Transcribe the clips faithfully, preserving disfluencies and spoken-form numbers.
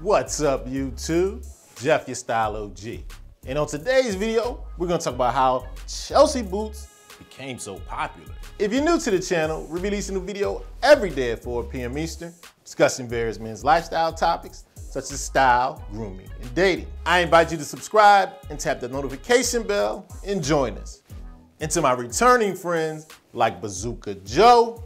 What's up, YouTube? Jeff, your style O G. And on today's video, we're gonna talk about how Chelsea Boots became so popular. If you're new to the channel, we release a new video every day at four P M Eastern, discussing various men's lifestyle topics, such as style, grooming, and dating. I invite you to subscribe and tap the notification bell and join us. And to my returning friends, like Bazooka Joe,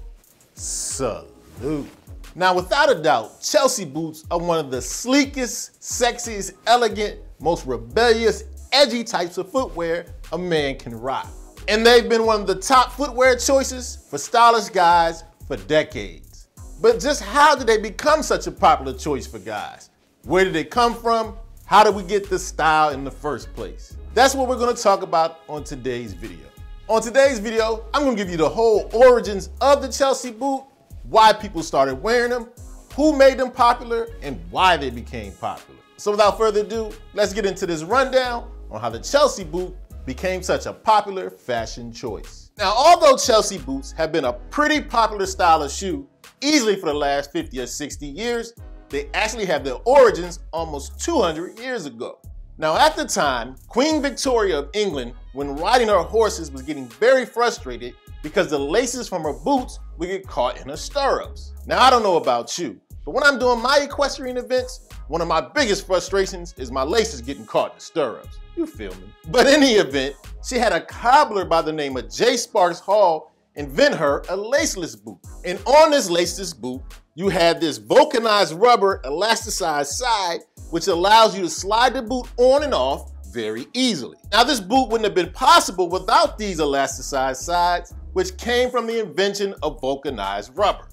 salute. Now, without a doubt, Chelsea Boots are one of the sleekest, sexiest, elegant, most rebellious, edgy types of footwear a man can rock. And they've been one of the top footwear choices for stylish guys for decades. But just how did they become such a popular choice for guys? Where did it come from? How did we get this style in the first place? That's what we're gonna talk about on today's video. On today's video, I'm gonna give you the whole origins of the Chelsea boot, why people started wearing them, who made them popular, and why they became popular. So without further ado, let's get into this rundown on how the Chelsea boot became such a popular fashion choice. Now, although Chelsea boots have been a pretty popular style of shoe easily for the last fifty or sixty years, they actually have their origins almost two hundred years ago. Now, at the time, Queen Victoria of England, when riding her horses, was getting very frustrated because the laces from her boots would get caught in her stirrups. Now, I don't know about you, but when I'm doing my equestrian events, one of my biggest frustrations is my laces getting caught in stirrups. You feel me? But in the event, she had a cobbler by the name of J. Sparks Hall invent her a laceless boot. And on this laceless boot, you had this vulcanized rubber elasticized side, which allows you to slide the boot on and off very easily. Now, this boot wouldn't have been possible without these elasticized sides, which came from the invention of vulcanized rubber.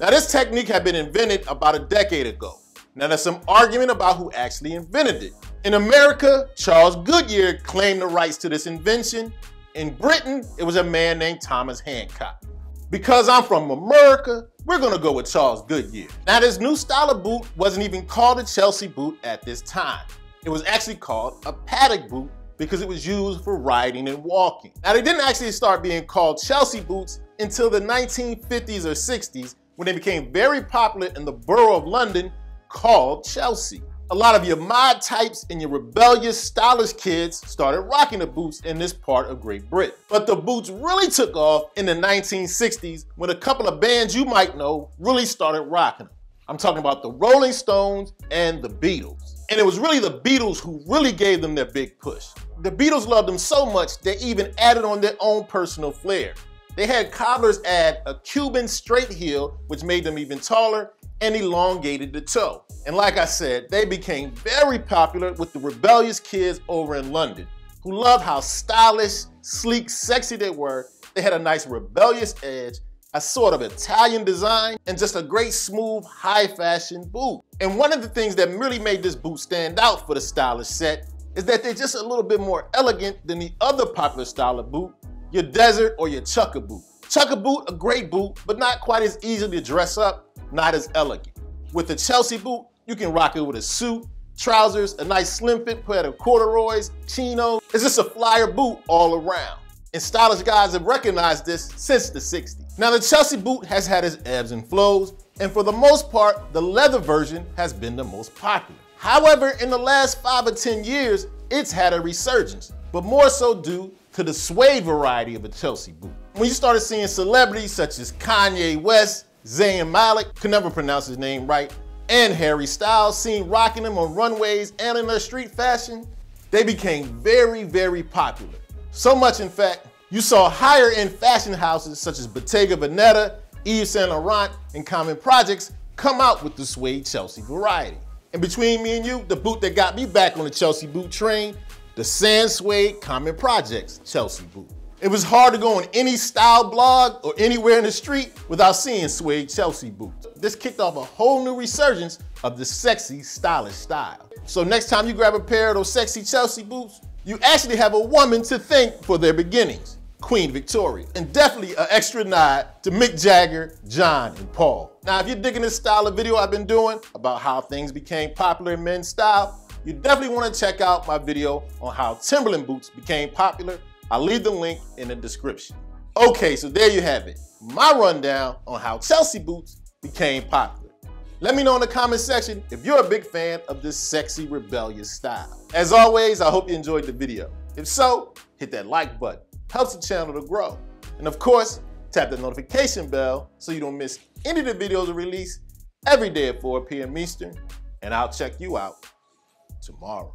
Now, this technique had been invented about a decade ago. Now, there's some argument about who actually invented it. In America, Charles Goodyear claimed the rights to this invention. In Britain, it was a man named Thomas Hancock. Because I'm from America, we're gonna go with Charles Goodyear. Now, this new style of boot wasn't even called a Chelsea boot at this time. It was actually called a paddock boot because it was used for riding and walking. Now, they didn't actually start being called Chelsea boots until the nineteen fifties or sixties, when they became very popular in the borough of London called Chelsea. A lot of your mod types and your rebellious, stylish kids started rocking the boots in this part of Great Britain. But the boots really took off in the nineteen sixties when a couple of bands you might know really started rocking them. I'm talking about the Rolling Stones and the Beatles. And it was really the Beatles who really gave them their big push. The Beatles loved them so much, they even added on their own personal flair. They had cobblers add a Cuban straight heel, which made them even taller, and elongated the toe. And like I said, they became very popular with the rebellious kids over in London, who loved how stylish, sleek, sexy they were. They had a nice rebellious edge, a sort of Italian design, and just a great smooth, high fashion boot. And one of the things that really made this boot stand out for the stylish set is that they're just a little bit more elegant than the other popular style of boot, your desert or your chukka boot. Chukka boot, a great boot, but not quite as easy to dress up, not as elegant. With the Chelsea boot, you can rock it with a suit, trousers, a nice slim fit pair of corduroys, chinos. It's just a flyer boot all around. And stylish guys have recognized this since the sixties. Now, the Chelsea boot has had its ebbs and flows, and for the most part, the leather version has been the most popular. However, in the last five or ten years, it's had a resurgence, but more so due to the suede variety of a Chelsea boot. When you started seeing celebrities such as Kanye West, Zayn Malik, could never pronounce his name right, and Harry Styles seen rocking them on runways and in their street fashion, they became very, very popular. So much, in fact, you saw higher end fashion houses such as Bottega Veneta, Yves Saint Laurent, and Common Projects come out with the suede Chelsea variety. And between me and you, the boot that got me back on the Chelsea boot train, the sand suede Common Projects Chelsea boot. It was hard to go on any style blog or anywhere in the street without seeing suede Chelsea boots. This kicked off a whole new resurgence of the sexy, stylish style. So next time you grab a pair of those sexy Chelsea boots, you actually have a woman to thank for their beginnings, Queen Victoria. And definitely an extra nod to Mick Jagger, John, and Paul. Now, if you're digging this style of video I've been doing about how things became popular in men's style, you definitely want to check out my video on how Timberland boots became popular. I'll leave the link in the description. Okay, so there you have it. My rundown on how Chelsea boots became popular. Let me know in the comment section if you're a big fan of this sexy, rebellious style. As always, I hope you enjoyed the video. If so, hit that like button. Helps the channel to grow. And of course, tap the notification bell so you don't miss any of the videos we release every day at four p m Eastern. And I'll check you out tomorrow.